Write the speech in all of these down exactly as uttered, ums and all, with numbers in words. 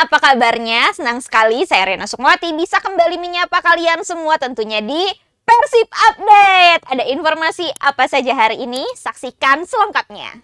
apa kabarnya? Senang sekali saya Rena Sumwati bisa kembali menyapa kalian semua tentunya di Persib Update. Ada informasi apa saja hari ini? Saksikan selengkapnya.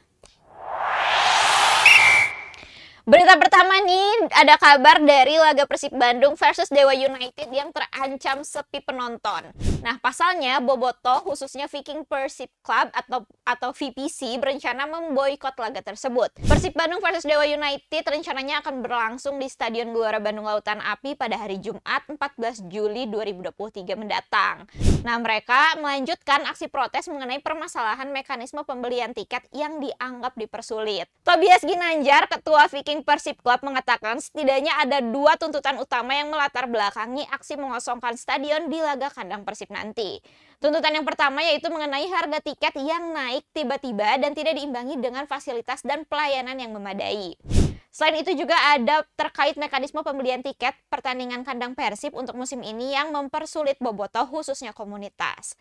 Berita pertama nih, ada kabar dari laga Persib Bandung versus Dewa United yang terancam sepi penonton. Nah, pasalnya Bobotoh khususnya Viking Persib Club atau atau V P C berencana memboikot laga tersebut. Persib Bandung versus Dewa United rencananya akan berlangsung di Stadion Gelora Bandung Lautan Api pada hari Jumat empat belas Juli dua ribu dua puluh tiga mendatang. Nah, mereka melanjutkan aksi protes mengenai permasalahan mekanisme pembelian tiket yang dianggap dipersulit. Tobias Ginanjar, Ketua Viking Persib Club, mengatakan setidaknya ada dua tuntutan utama yang melatar belakangi aksi mengosongkan stadion di laga kandang Persib nanti. Tuntutan yang pertama yaitu mengenai harga tiket yang naik tiba-tiba dan tidak diimbangi dengan fasilitas dan pelayanan yang memadai. Selain itu juga ada terkait mekanisme pembelian tiket pertandingan kandang Persib untuk musim ini yang mempersulit Bobotoh khususnya komunitas.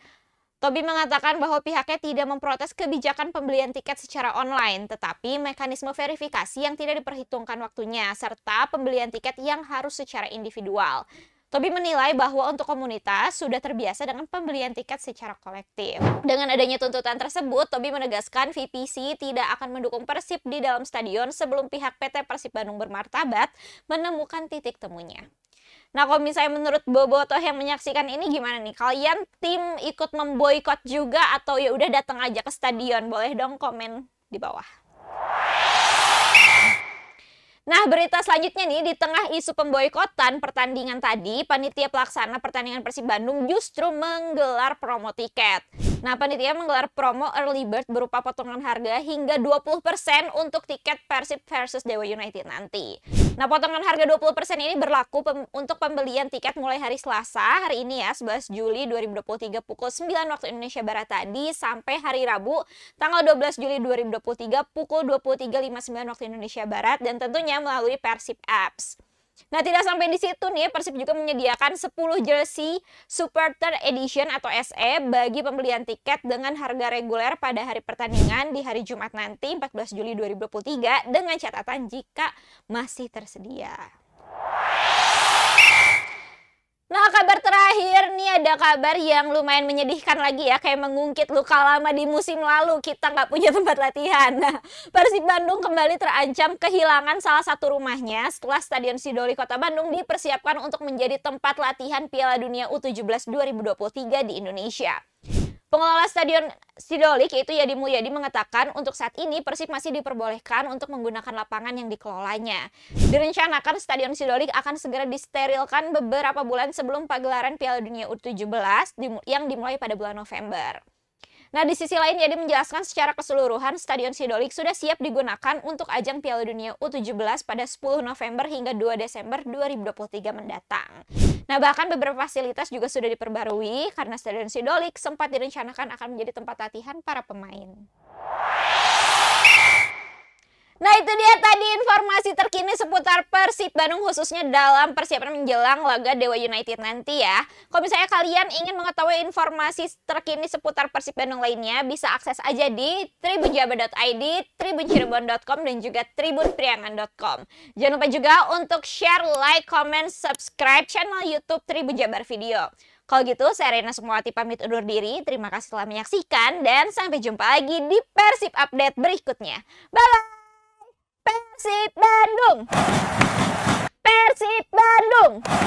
Tobi mengatakan bahwa pihaknya tidak memprotes kebijakan pembelian tiket secara online, tetapi mekanisme verifikasi yang tidak diperhitungkan waktunya, serta pembelian tiket yang harus secara individual. Tobi menilai bahwa untuk komunitas sudah terbiasa dengan pembelian tiket secara kolektif. Dengan adanya tuntutan tersebut, Tobi menegaskan V P C tidak akan mendukung Persib di dalam stadion sebelum pihak P T Persib Bandung Bermartabat menemukan titik temunya. Nah, kalau misalnya menurut Bobotoh yang menyaksikan ini gimana nih? Kalian tim ikut memboikot juga atau ya udah datang aja ke stadion? Boleh dong komen di bawah. Nah, berita selanjutnya nih, di tengah isu pemboikotan pertandingan tadi, panitia pelaksana pertandingan Persib Bandung justru menggelar promo tiket. Nah, panitia menggelar promo early bird berupa potongan harga hingga dua puluh persen untuk tiket Persib versus Dewa United nanti. Nah, potongan harga dua puluh persen ini berlaku pem untuk pembelian tiket mulai hari Selasa, hari ini ya, sebelas Juli dua ribu dua puluh tiga pukul sembilan waktu Indonesia Barat tadi, sampai hari Rabu, tanggal dua belas Juli dua ribu dua puluh tiga pukul dua puluh tiga lima puluh sembilan waktu Indonesia Barat, dan tentunya melalui Persib Apps. Nah, tidak sampai di situ nih, Persib juga menyediakan sepuluh jersey Supporter Edition atau S E bagi pembelian tiket dengan harga reguler pada hari pertandingan di hari Jumat nanti empat belas Juli dua ribu dua puluh tiga dengan catatan jika masih tersedia. Nah, kabar terakhir nih, ada kabar yang lumayan menyedihkan lagi ya, kayak mengungkit luka lama di musim lalu, kita nggak punya tempat latihan. Nah, Persib Bandung kembali terancam kehilangan salah satu rumahnya setelah Stadion Sidoli Kota Bandung dipersiapkan untuk menjadi tempat latihan Piala Dunia U tujuh belas dua ribu dua puluh tiga di Indonesia. Pengelola Stadion Sidolik yaitu Yadi Mulyadi mengatakan untuk saat ini Persib masih diperbolehkan untuk menggunakan lapangan yang dikelolanya. Direncanakan Stadion Sidolik akan segera disterilkan beberapa bulan sebelum pagelaran Piala Dunia U tujuh belas yang dimulai pada bulan November. Nah, di sisi lain Yadi menjelaskan secara keseluruhan Stadion Sidolik sudah siap digunakan untuk ajang Piala Dunia U tujuh belas pada sepuluh November hingga dua Desember dua ribu dua puluh tiga mendatang. Nah, bahkan beberapa fasilitas juga sudah diperbarui karena Stadion Sidolik sempat direncanakan akan menjadi tempat latihan para pemain. Nah, itu dia tadi informasi terkini seputar Persib Bandung khususnya dalam persiapan menjelang laga Dewa United nanti ya. Kalau misalnya kalian ingin mengetahui informasi terkini seputar Persib Bandung lainnya, bisa akses aja di tribunjabar titik i d, tribun cirebon titik com, dan juga tribun priangan titik com. Jangan lupa juga untuk share, like, comment, subscribe channel YouTube Tribun Jabar Video. Kalau gitu, saya Rena Sumwati pamit undur diri. Terima kasih telah menyaksikan dan sampai jumpa lagi di Persib Update berikutnya. Bye-bye! Persib Bandung, Persib Bandung.